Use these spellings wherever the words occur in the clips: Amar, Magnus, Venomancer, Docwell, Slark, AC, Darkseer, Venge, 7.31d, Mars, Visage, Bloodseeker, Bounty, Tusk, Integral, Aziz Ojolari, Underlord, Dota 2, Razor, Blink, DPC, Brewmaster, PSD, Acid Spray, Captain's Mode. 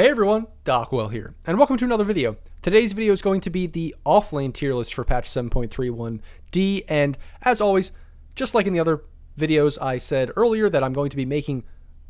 Hey everyone, Docwell here, and welcome to another video. Today's video is going to be the offlane tier list for patch 7.31D, and as always, just like in the other videos, I said earlier that I'm going to be making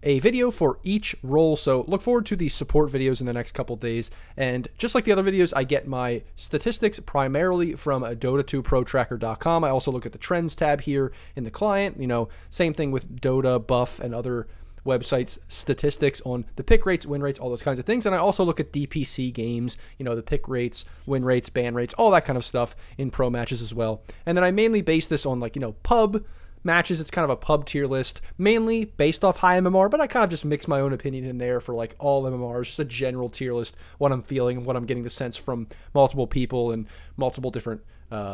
a video for each role, so look forward to the support videos in the next couple days. And just like the other videos, I get my statistics primarily from Dota2ProTracker.com. I also look at the trends tab here in the client, you know, same thing with Dota, Buff, and other websites, statistics on the pick rates, win rates, all those kinds of things. And I also look at DPC games, you know, the pick rates, win rates, ban rates, all that kind of stuff in pro matches as well. And then I mainly base this on, like, you know, pub matches. It's kind of a pub tier list, mainly based off high MMR, but I kind of just mix my own opinion in there for like all MMRs, just a general tier list, what I'm feeling and what I'm getting the sense from multiple people and multiple different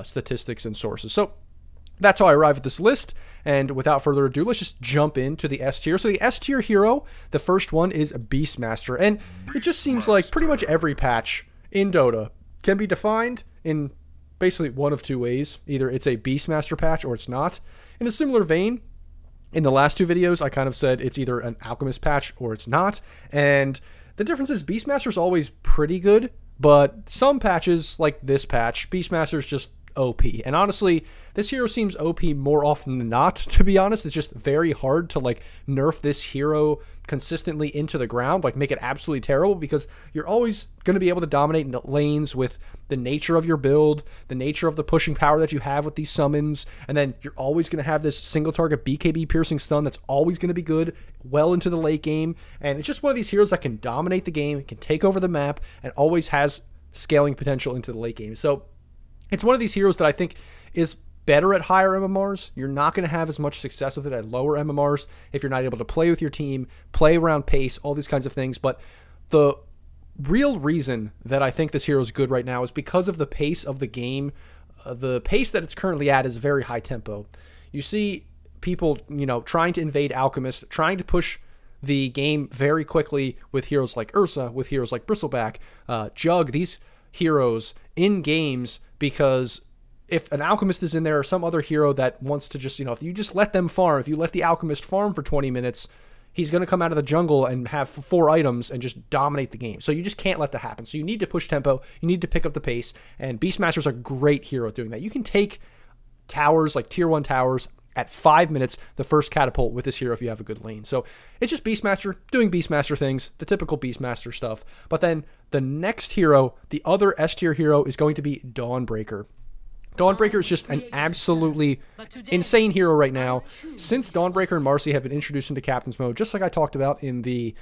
statistics and sources. So that's how I arrive at this list, and without further ado, let's just jump into the S tier. So the S tier hero, the first one is Beastmaster, and it just seems like pretty much every patch in Dota can be defined in basically one of two ways. Either it's a Beastmaster patch or it's not. In a similar vein, in the last two videos, I kind of said it's either an Alchemist patch or it's not, and the difference is Beastmaster's always pretty good, but some patches, like this patch, Beastmaster's just OP. And honestly, this hero seems OP more often than not, to be honest. It's just very hard to, like, nerf this hero consistently into the ground, like, make it absolutely terrible, because you're always going to be able to dominate in the lanes with the nature of your build, the nature of the pushing power that you have with these summons, and then you're always going to have this single target BKB piercing stun that's always going to be good well into the late game, and it's just one of these heroes that can dominate the game, can take over the map, and always has scaling potential into the late game. So it's one of these heroes that I think is better at higher MMRs. You're not going to have as much success with it at lower MMRs if you're not able to play with your team, play around pace, all these kinds of things. But the real reason that I think this hero is good right now is because of the pace of the game. The pace that it's currently at is very high tempo. You see people, you know, trying to invade Alchemist, trying to push the game very quickly with heroes like Ursa, with heroes like Bristleback, Jug, these heroes in games, because if an Alchemist is in there or some other hero that wants to just, you know, if you just let them farm, if you let the Alchemist farm for 20 minutes, he's going to come out of the jungle and have 4 items and just dominate the game. So you just can't let that happen. So you need to push tempo. You need to pick up the pace. And Beastmaster's a great hero doing that. You can take towers, like tier 1 towers, at 5 minutes, the first catapult with this hero if you have a good lane. So it's just Beastmaster doing Beastmaster things, the typical Beastmaster stuff. But then the next hero, the other S-tier hero, is going to be Dawnbreaker. Dawnbreaker is just an absolutely insane hero right now. Since Dawnbreaker and Marcy have been introduced into Captain's Mode, just like I talked about in the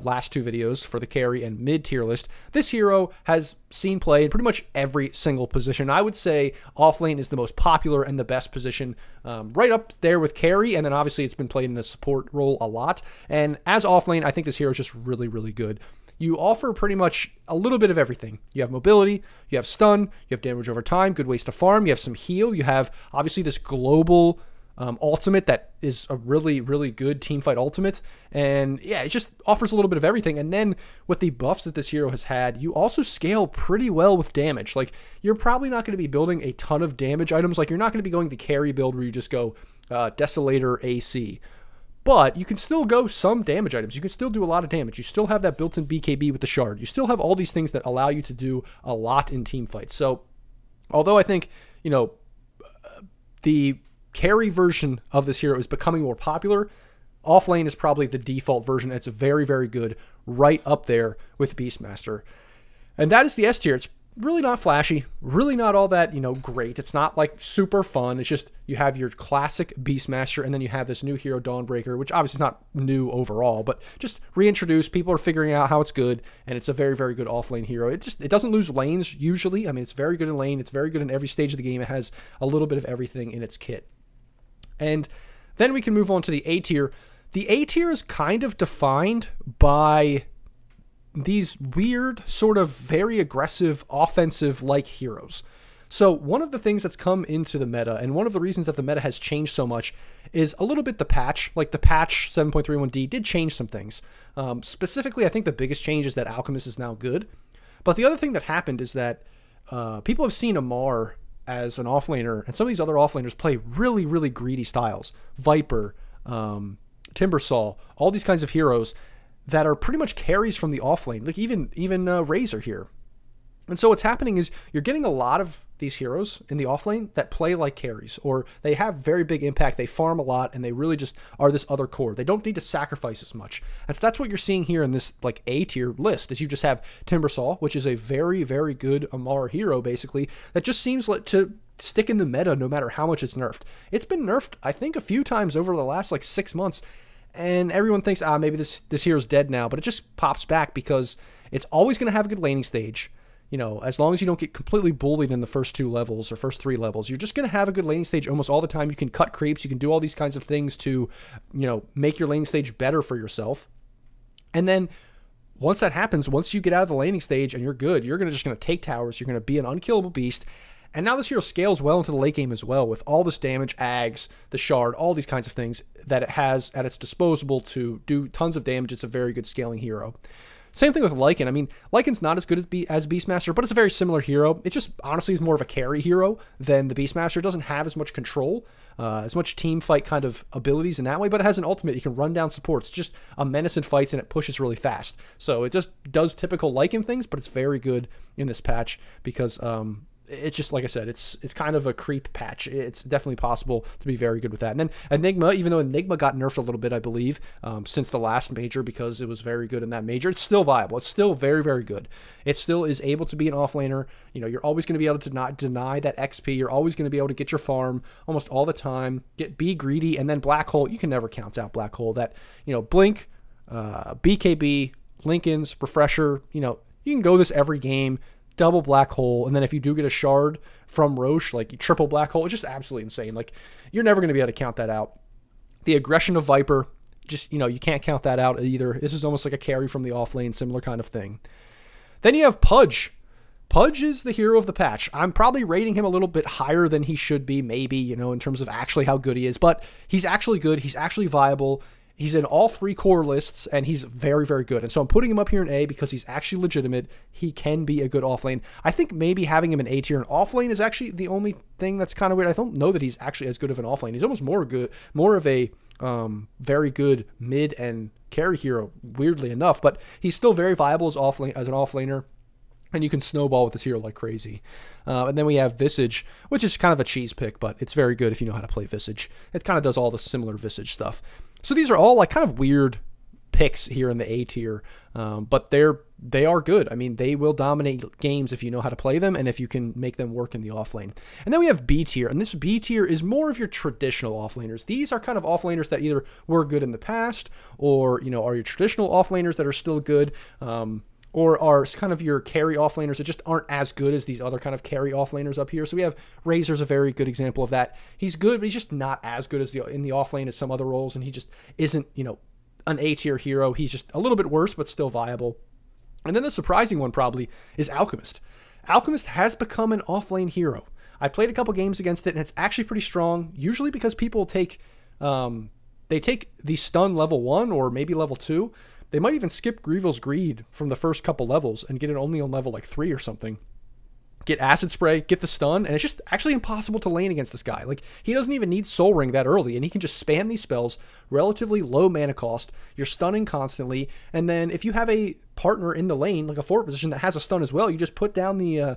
last two videos for the carry and mid-tier list, this hero has seen play in pretty much every single position. I would say offlane is the most popular and the best position, right up there with carry, and then obviously it's been played in a support role a lot. And as offlane, I think this hero is just really, really good. You offer pretty much a little bit of everything. You have mobility, you have stun, you have damage over time, good ways to farm, you have some heal, you have obviously this global ultimate that is a really, really good teamfight ultimate. And yeah, it just offers a little bit of everything. And then with the buffs that this hero has had, you also scale pretty well with damage. Like, you're probably not going to be building a ton of damage items. Like, you're not going to be going the carry build where you just go Desolator AC. But you can still go some damage items. You can still do a lot of damage. You still have that built-in BKB with the shard. You still have all these things that allow you to do a lot in team fights. So, although I think, you know, the carry version of this hero is becoming more popular, offlane is probably the default version. It's very, very good, right up there with Beastmaster. And that is the S tier. It's really not flashy, really not all that, you know, great. It's not like super fun. It's just you have your classic Beastmaster, and then you have this new hero Dawnbreaker, which obviously is not new overall, but just reintroduced. People are figuring out how it's good, and it's a very, very good offlane hero. It doesn't lose lanes usually. I mean, it's very good in lane. It's very good in every stage of the game. It has a little bit of everything in its kit. And then we can move on to the A tier. The A tier is kind of defined by these weird, sort of very aggressive, offensive-like heroes. So one of the things that's come into the meta, and one of the reasons that the meta has changed so much, is a little bit the patch. Like, the patch 7.31D did change some things. Specifically, I think the biggest change is that Alchemist is now good. But the other thing that happened is that people have seen Amar as an offlaner, and some of these other offlaners play really, really greedy styles. Viper, Timbersaw, all these kinds of heroes. that are pretty much carries from the off lane, like even Razor here. And so what's happening is you're getting a lot of these heroes in the off lane that play like carries, or they have very big impact, they farm a lot, and they really just are this other core. They don't need to sacrifice as much. And so that's what you're seeing here in this like A tier list, is you just have Timbersaw, which is a very, very good Amar hero, basically, that just seems like to stick in the meta no matter how much it's nerfed. It's been nerfed, I think, a few times over the last like 6 months, and everyone thinks, ah, maybe this hero's dead now, but it just pops back because it's always going to have a good laning stage. You know, as long as you don't get completely bullied in the first 2 levels or first 3 levels, you're just going to have a good laning stage almost all the time. You can cut creeps, you can do all these kinds of things to, you know, make your laning stage better for yourself. And then once that happens, once you get out of the laning stage and you're good, you're just going to take towers, you're going to be an unkillable beast. And now this hero scales well into the late game as well with all this damage, Ags, the Shard, all these kinds of things that it has at its disposal to do tons of damage. It's a very good scaling hero. Same thing with Lycan. I mean, Lycan's not as good as Beastmaster, but it's a very similar hero. It just honestly is more of a carry hero than the Beastmaster. It doesn't have as much control, as much team fight kind of abilities in that way, but it has an ultimate. You can run down supports. It's just a menace in fights, and it pushes really fast. So it just does typical Lycan things, but it's very good in this patch because it's just, like I said, it's kind of a creep patch. It's definitely possible to be very good with that. And then Enigma, even though Enigma got nerfed a little bit, I believe, since the last major because it was very good in that major, it's still viable. It's still very, very good. It still is able to be an offlaner. You know, you're always going to be able to not deny that XP. You're always going to be able to get your farm almost all the time, be greedy, and then Black Hole. You can never count out Black Hole. That, you know, Blink, BKB, Lincoln's, Refresher, you know, you can go this every game. Double Black Hole, and then if you do get a Shard from Roche, like you triple Black Hole. It's just absolutely insane. Like, you're never going to be able to count that out. The aggression of Viper, just, you know, you can't count that out either. This is almost like a carry from the off lane, similar kind of thing. Then you have Pudge. Pudge is the hero of the patch. I'm probably rating him a little bit higher than he should be, maybe, you know, in terms of actually how good he is, but he's actually good. He's actually viable. He's in all 3 core lists, and he's very, very good. And so I'm putting him up here in A because he's actually legitimate. He can be a good offlane. I think maybe having him in A tier and offlane is actually the only thing that's kind of weird. I don't know that he's actually as good of an offlane. He's almost more of a very good mid and carry hero, weirdly enough. But he's still very viable as an offlaner. And you can snowball with this hero like crazy. And then we have Visage, which is kind of a cheese pick, but it's very good if you know how to play Visage. It kind of does all the similar Visage stuff. So these are all like kind of weird picks here in the A tier, but they are good. I mean, they will dominate games if you know how to play them and if you can make them work in the off lane. And then we have B tier, and this B tier is more of your traditional offlaners. These are kind of offlaners that either were good in the past, or, you know, are your traditional offlaners that are still good, or are kind of your carry offlaners that just aren't as good as these other kind of carry offlaners up here. So we have Razor's a very good example of that. He's good, but he's just not as good as in the offlane as some other roles, and he just isn't, you know, an A-tier hero. He's just a little bit worse, but still viable. And then the surprising one probably is Alchemist. Alchemist has become an offlane hero. I played a couple games against it, and it's actually pretty strong, usually because people take, they take the stun level 1 or maybe level 2. They might even skip Grievel's Greed from the first couple levels and get it only on level like 3 or something. Get Acid Spray, get the stun, and it's just actually impossible to lane against this guy. Like, he doesn't even need Soul Ring that early, and he can just spam these spells, relatively low mana cost, you're stunning constantly, and then if you have a partner in the lane, like a forward position that has a stun as well, you just put down the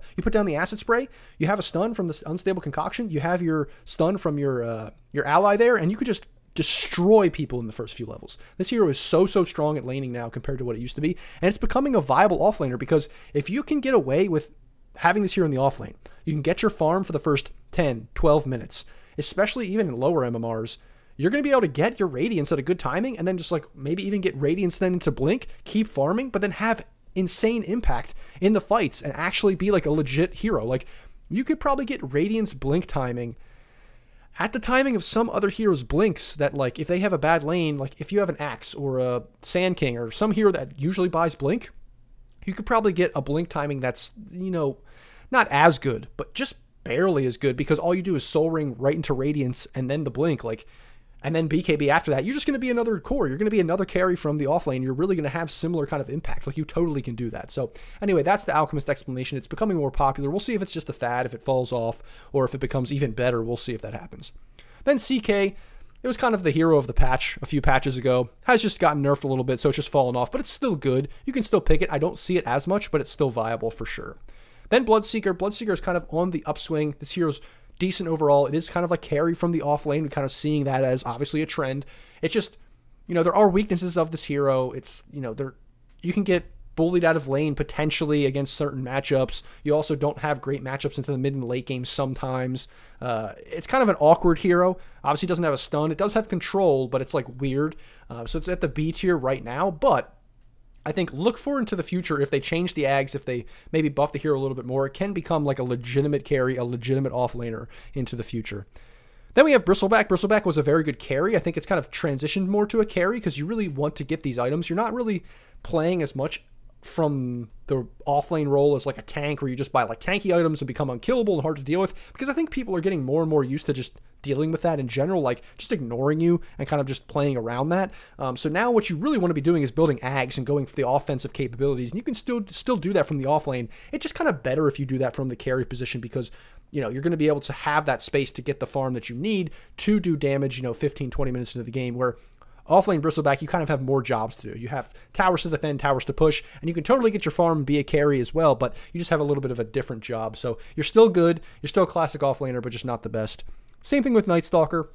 Acid Spray, you have a stun from this Unstable Concoction, you have your stun from your ally there, and you could just destroy people in the first few levels. This hero is so strong at laning now compared to what it used to be, and it's becoming a viable offlaner because if you can get away with having this hero in the offlane, you can get your farm for the first 10, 12 minutes, especially even in lower MMRs. You're going to be able to get your Radiance at a good timing and then just like maybe even get Radiance then into Blink, keep farming, but then have insane impact in the fights and actually be like a legit hero. Like, you could probably get Radiance Blink timing at the timing of some other heroes' Blinks that, like, if they have a bad lane, like if you have an Axe or a Sand King or some hero that usually buys Blink, you could probably get a Blink timing that's, you know, not as good, but just barely as good because all you do is Soul Ring right into Radiance and then the Blink, like, and then BKB after that. You're just going to be another core. You're going to be another carry from the offlane. You're really going to have similar kind of impact. Like, you totally can do that. So anyway, that's the Alchemist explanation. It's becoming more popular. We'll see if it's just a fad, if it falls off, or if it becomes even better. We'll see if that happens. Then CK. It was kind of the hero of the patch a few patches ago. Has just gotten nerfed a little bit, so it's just fallen off, but it's still good. You can still pick it. I don't see it as much, but it's still viable for sure. Then Bloodseeker. Bloodseeker is kind of on the upswing. This hero's decent overall. It is kind of like carry from the off lane. We're kind of seeing that as obviously a trend. It's just, you know, there are weaknesses of this hero. It's, you know, you can get bullied out of lane potentially against certain matchups. You also don't have great matchups into the mid and late game sometimes. It's kind of an awkward hero. Obviously doesn't have a stun. It does have control, but it's like weird. So it's at the B tier right now, but I think look forward into the future if they change the Ags, if they maybe buff the hero a little bit more, it can become like a legitimate carry, a legitimate off-laner into the future. Then we have Bristleback. Bristleback was a very good carry. I think it's kind of transitioned more to a carry because you really want to get these items. You're not really playing as much from the off-lane role as like a tank where you just buy like tanky items and become unkillable and hard to deal with, because I think people are getting more and more used to just dealing with that in general, like just ignoring you and kind of just playing around that. So now what you really want to be doing is building Ags and going for the offensive capabilities, and you can still do that from the off lane. It's just kind of better if you do that from the carry position, because you know you're going to be able to have that space to get the farm that you need to do damage, you know, 15-20 minutes into the game, where offlane Bristleback, you kind of have more jobs to do. You have towers to defend, towers to push, and you can totally get your farm and be a carry as well, but you just have a little bit of a different job. So you're still good. You're still a classic offlaner, but just not the best. Same thing with Nightstalker.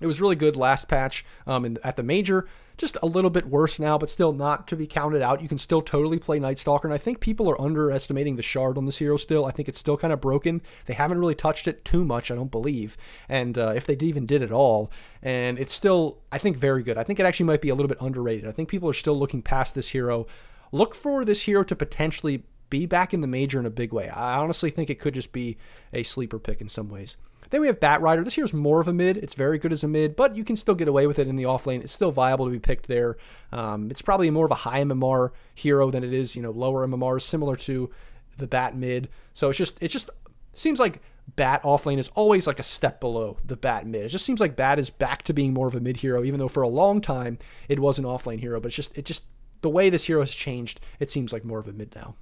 It was really good last patch at the Major. Just a little bit worse now, but still not to be counted out. You can still totally play Nightstalker, and I think people are underestimating the shard on this hero still. I think it's still kind of broken. They haven't really touched it too much, I don't believe, and if they even did at all. And it's still, I think, very good. I think it actually might be a little bit underrated. I think people are still looking past this hero. Look for this hero to potentially be back in the Major in a big way. I honestly think it could just be a sleeper pick in some ways. Then we have Batrider. This here's more of a mid. It's very good as a mid, but you can still get away with it in the off lane. It's still viable to be picked there. It's probably more of a high MMR hero than it is, you know, lower MMRs, similar to the Bat mid. So it just seems like Bat off lane is always like a step below the Bat mid. It just seems like Bat is back to being more of a mid hero, even though for a long time it was an off lane hero. But it's just the way this hero has changed, it seems like more of a mid now.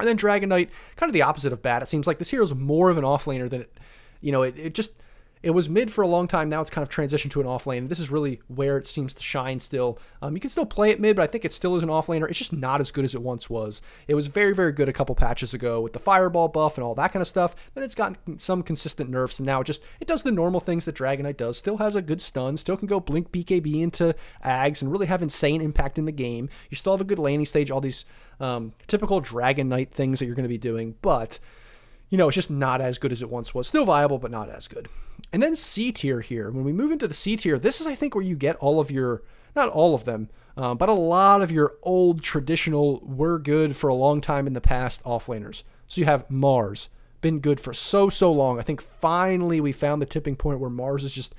And then Dragon Knight, kind of the opposite of Bat. It seems like this hero is more of an off laner than it. You know, it was mid for a long time. Now it's kind of transitioned to an off lane. This is really where it seems to shine still. You can still play it mid, but I think it still is an off laner. It's just not as good as it once was. It was very, very good a couple patches ago with the fireball buff and all that kind of stuff. Then it's gotten some consistent nerfs, and now it does the normal things that Dragon Knight does. Still has a good stun. Still can go Blink BKB into Ags and really have insane impact in the game. You still have a good laning stage. All these typical Dragon Knight things that you're going to be doing, but you know, it's just not as good as it once was. Still viable, but not as good. And then C tier here. When we move into the C tier, this is, I think, where you get all of your, not all of them, but a lot of your old traditional, were good for a long time in the past offlaners. So you have Mars, been good for so long. I think finally we found the tipping point where Mars is just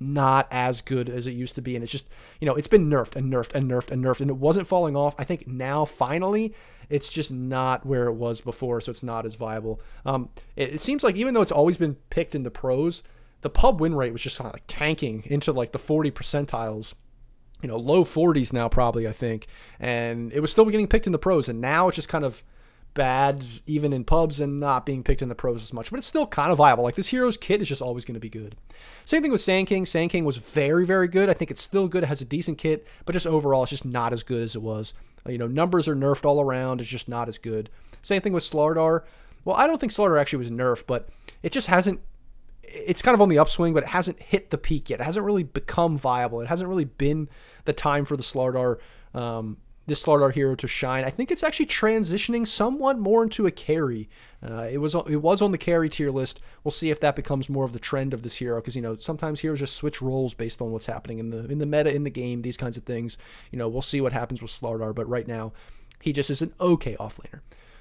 not as good as it used to be. And it's just, you know, it's been nerfed and nerfed and nerfed and nerfed, and it wasn't falling off. I think now finally it's just not where it was before, so it's not as viable. It seems like even though it's always been picked in the pros, the pub win rate was just kind of like tanking into like the 40 percentiles, you know, low 40s now probably, I think. And it was still getting picked in the pros, and now it's just kind of bad even in pubs and not being picked in the pros as much, but it's still kind of viable. Like this hero's kit is just always going to be good. Same thing with Sand King. Sand King was very, very good. I think it's still good. It has a decent kit, but just overall, it's just not as good as it was. You know, numbers are nerfed all around. It's just not as good. Same thing with Slardar. Well, I don't think Slardar actually was nerfed, but it just hasn't, it's kind of on the upswing, but it hasn't hit the peak yet. It hasn't really become viable. It hasn't really been the time for the Slardar, this Slardar hero to shine. I think it's actually transitioning somewhat more into a carry. It was on the carry tier list. We'll see if that becomes more of the trend of this hero, because you know sometimes heroes just switch roles based on what's happening in the meta, in the game, these kinds of things. You know, we'll see what happens with Slardar, but right now he just is an okay offlaner.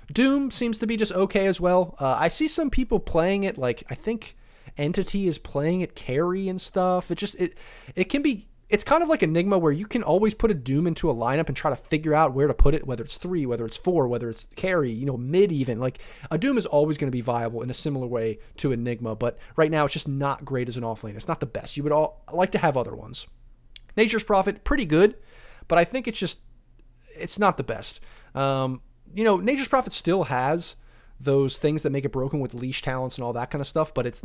Doom seems to be just okay as well. I see some people playing it, like I think Entity is playing it carry and stuff. It can be. It's kind of like Enigma, where you can always put a Doom into a lineup and try to figure out where to put it, whether it's 3, whether it's 4, whether it's carry, you know, mid even. Like, a Doom is always going to be viable in a similar way to Enigma, but right now it's just not great as an offlane. It's not the best. You would all like to have other ones. Nature's Prophet, pretty good, but I think it's not the best. You know, Nature's Prophet still has those things that make it broken with leash talents and all that kind of stuff, but it's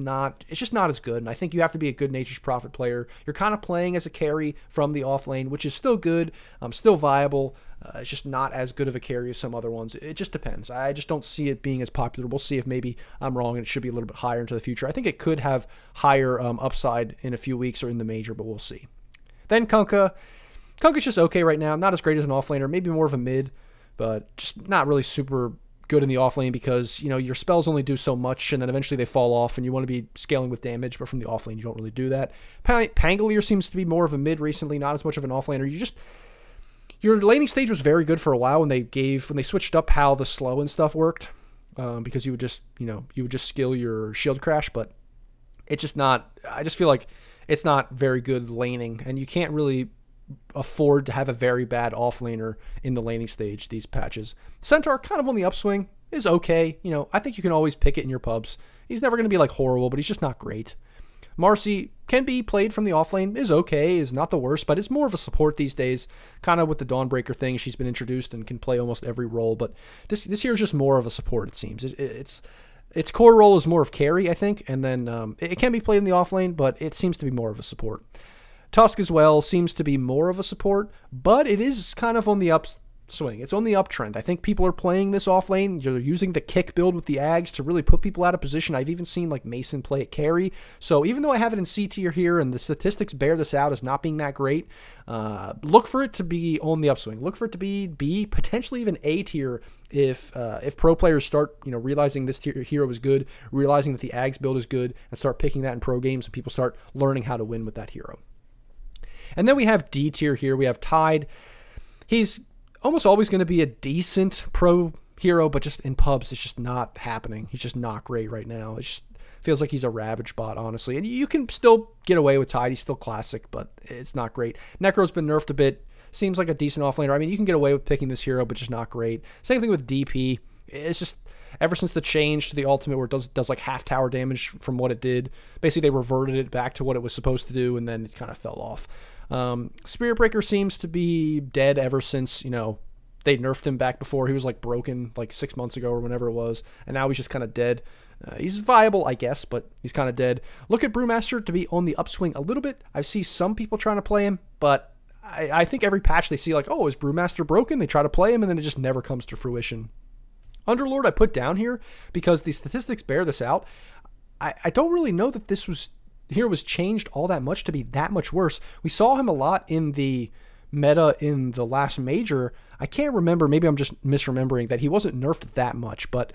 just not as good. And I think you have to be a good Nature's Prophet player. You're kind of playing as a carry from the off lane, which is still good, still viable. It's just not as good of a carry as some other ones. It just depends. I just don't see it being as popular. We'll see if maybe I'm wrong and it should be a little bit higher into the future. I think it could have higher upside in a few weeks or in the major, but we'll see. Then Kunkka. Kunkka's just okay right now. Not as great as an offlaner. Maybe more of a mid, but just not really super good in the offlane because, you know, your spells only do so much and then eventually they fall off and you want to be scaling with damage, but from the offlane you don't really do that. Pangolier seems to be more of a mid recently, not as much of an offlaner. You just... Your laning stage was very good for a while when they switched up how the slow and stuff worked, because you would just, you know, you would just skill your shield crash, but it's just not, I just feel like it's not very good laning, and you can't really afford to have a very bad offlaner in the laning stage these patches. Centaur, kind of on the upswing, is okay. You know, I think you can always pick it in your pubs. He's never going to be like horrible, but he's just not great. Marcy can be played from the offlane, is okay, is not the worst, but it's more of a support these days, kind of with the Dawnbreaker thing. She's been introduced and can play almost every role, but this here is just more of a support, it seems. Its core role is more of carry, I think, and then it can be played in the offlane, but it seems to be more of a support. Tusk as well seems to be more of a support, but it is kind of on the upswing. It's on the uptrend. I think people are playing this offlane. You're using the kick build with the Ags to really put people out of position. I've even seen like Mason play at carry. So even though I have it in C tier here and the statistics bear this out as not being that great, look for it to be on the upswing. Look for it to be B, potentially even A tier if pro players start, you know, realizing this tier hero is good, realizing that the Ags build is good, and start picking that in pro games and people start learning how to win with that hero. And then we have D tier here. We have Tide. He's almost always going to be a decent pro hero, but just in pubs, it's just not happening. He's just not great right now. It just feels like he's a Ravage bot, honestly. And you can still get away with Tide. He's still classic, but it's not great. Necro's been nerfed a bit. Seems like a decent offlaner. I mean, you can get away with picking this hero, but just not great. Same thing with DP. It's just... Ever since the change to the ultimate where it does like half tower damage from what it did, basically they reverted it back to what it was supposed to do, and then it kind of fell off. Spiritbreaker seems to be dead ever since, you know, they nerfed him back before. He was like broken like 6 months ago or whenever it was, and now he's just kind of dead. He's viable, I guess, but he's kind of dead. Look at Brewmaster to be on the upswing a little bit. I see some people trying to play him, but I think every patch they see like, oh, is Brewmaster broken? They try to play him, and then it just never comes to fruition. Underlord I put down here because the statistics bear this out. I don't really know that this hero was changed all that much to be that much worse. We saw him a lot in the meta in the last major. I can't remember. Maybe I'm just misremembering that he wasn't nerfed that much, but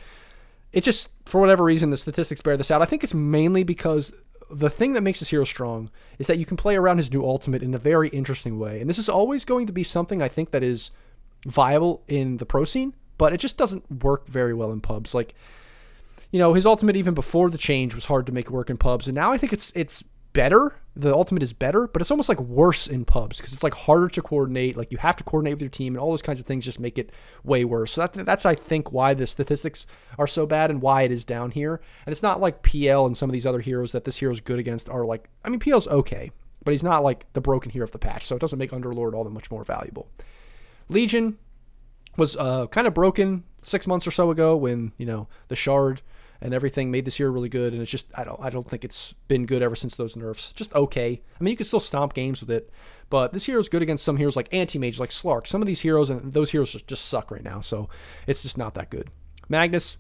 it just, for whatever reason, the statistics bear this out. I think it's mainly because the thing that makes this hero strong is that you can play around his new ultimate in a very interesting way. And this is always going to be something I think that is viable in the pro scene, but it just doesn't work very well in pubs. Like, you know, his ultimate even before the change was hard to make work in pubs, and now I think it's better. The ultimate is better, but it's almost like worse in pubs because it's like harder to coordinate. Like you have to coordinate with your team, and all those kinds of things just make it way worse. So that's I think why the statistics are so bad and why it is down here. And it's not like PL and some of these other heroes that this hero's good against are like. I mean, PL's okay, but he's not like the broken hero of the patch, so it doesn't make Underlord all that much more valuable. Legion was kind of broken 6 months or so ago when, you know, the shard and everything made this hero really good, and it's just I don't think it's been good ever since those nerfs. Just okay. I mean, you can still stomp games with it, but this hero is good against some heroes like Anti-Mage, like Slark. Some of these heroes and those heroes just suck right now, so it's just not that good. Magnus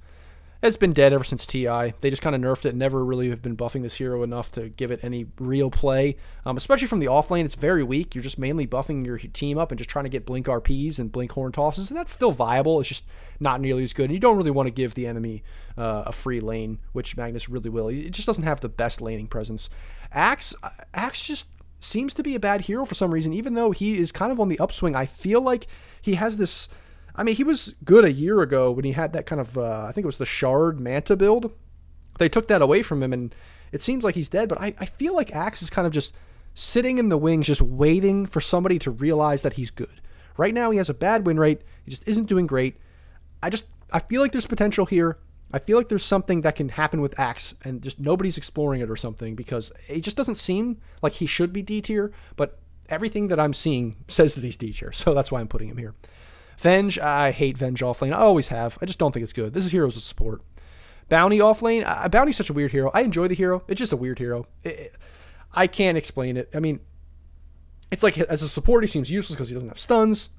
has been dead ever since TI. They just kind of nerfed it. Never really have been buffing this hero enough to give it any real play. Especially from the offlane, it's very weak. You're just mainly buffing your team up and just trying to get blink RPs and blink horn tosses, and that's still viable. It's just not nearly as good, and you don't really want to give the enemy a free lane, which Magnus really will. It just doesn't have the best laning presence. Axe just seems to be a bad hero for some reason, even though he is kind of on the upswing. I feel like he has this... I mean, he was good a year ago when he had that kind of, I think it was the Shard Manta build. They took that away from him, and it seems like he's dead, but I feel like Axe is kind of just sitting in the wings, just waiting for somebody to realize that he's good. Right now, he has a bad win rate. He just isn't doing great. I feel like there's potential here. I feel like there's something that can happen with Axe, and just nobody's exploring it or something, because it just doesn't seem like he should be D tier, but everything that I'm seeing says that he's D tier, so that's why I'm putting him here. Venge, I hate Venge offlane. I always have. I just don't think it's good. This is heroes of support. Bounty offlane. Bounty's such a weird hero. I enjoy the hero. It's just a weird hero. I can't explain it. I mean, it's like as a support, he seems useless because he doesn't have stuns.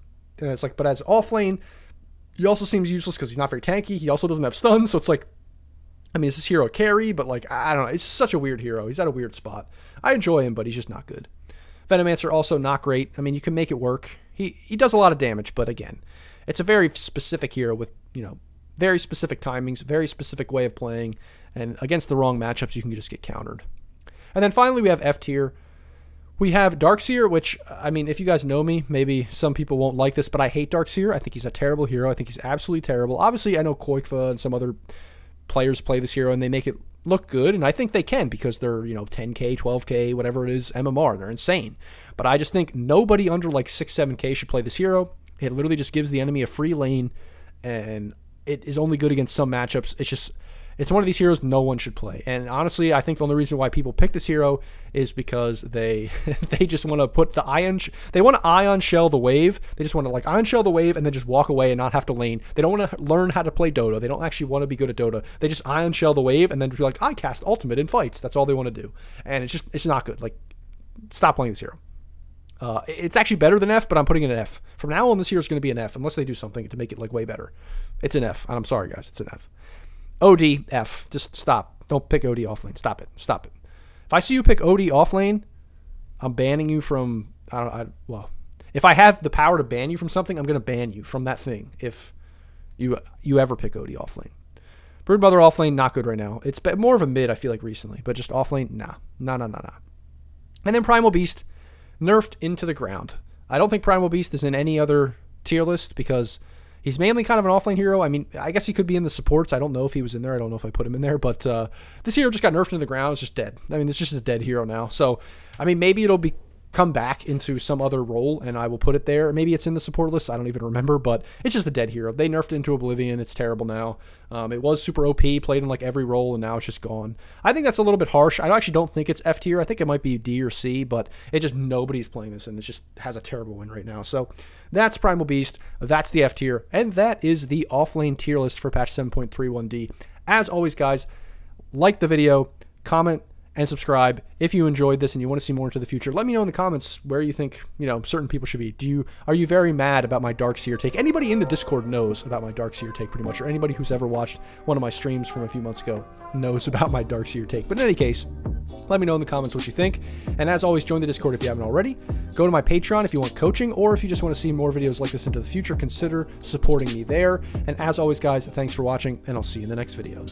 And it's like, but as offlane, he also seems useless because he's not very tanky. He also doesn't have stuns. So it's like, I mean, is this hero a carry? But like, I don't know. It's such a weird hero. He's at a weird spot. I enjoy him, but he's just not good. Venomancer also not great. I mean, you can make it work. He does a lot of damage, but again, it's a very specific hero with, you know, very specific timings, very specific way of playing, and against the wrong matchups, you can just get countered. And then finally, we have F tier. We have Darkseer, which, I mean, if you guys know me, maybe some people won't like this, but I hate Darkseer. I think he's a terrible hero. I think he's absolutely terrible. Obviously, I know Koikva and some other players play this hero, and they make it look good, and I think they can because they're, you know, 10k, 12k, whatever it is, MMR. They're insane. But I just think nobody under like 6, 7k should play this hero. It literally just gives the enemy a free lane, and it is only good against some matchups. It's just, it's one of these heroes no one should play. And honestly, I think the only reason why people pick this hero is because they just want to put the ion shell the wave. They just want to like ion shell the wave and then just walk away and not have to lane. They don't want to learn how to play Dota. They don't actually want to be good at Dota. They just ion shell the wave and then be like, I cast ultimate in fights. That's all they want to do. And it's just, it's not good. Like, stop playing this hero. It's actually better than F, but I'm putting it an F. From now on, this year is going to be an F, unless they do something to make it, like, way better. It's an F. I'm sorry, guys. It's an F. OD, F. Just stop. Don't pick OD offlane. Stop it. Stop it. If I see you pick OD offlane, I'm banning you from... well, if I have the power to ban you from something, I'm going to ban you from that thing if you ever pick OD offlane. Broodmother offlane, not good right now. It's more of a mid, I feel like, recently. But just offlane, nah. Nah, nah, nah, nah. And then Primal Beast... nerfed into the ground. I don't think Primal Beast is in any other tier list because he's mainly kind of an offlane hero. I mean, I guess he could be in the supports. I don't know if he was in there. I don't know if I put him in there, but this hero just got nerfed into the ground. It's just dead. I mean, it's just a dead hero now. So, I mean, maybe it'll come back into some other role and I will put it there. Maybe it's in the support list. I don't even remember, but it's just a dead hero. They nerfed it into oblivion. It's terrible now. It was super OP, played in like every role, and now it's just gone. I think that's a little bit harsh. I actually don't think it's F tier. I think it might be D or C, but it just, nobody's playing this and it just has a terrible win right now. So that's Primal Beast. That's the F tier. And that is the offlane tier list for patch 7.31D. As always, guys, like the video, comment, and subscribe if you enjoyed this and you want to see more into the future. Let me know in the comments where you think, you know, certain people should be. Are you very mad about my Darkseer take? Anybody in the Discord knows about my Darkseer take pretty much, or anybody who's ever watched one of my streams from a few months ago knows about my Darkseer take. But in any case, let me know in the comments what you think. And as always, join the Discord if you haven't already. Go to my Patreon if you want coaching, or if you just want to see more videos like this into the future, consider supporting me there. And as always, guys, thanks for watching, and I'll see you in the next video.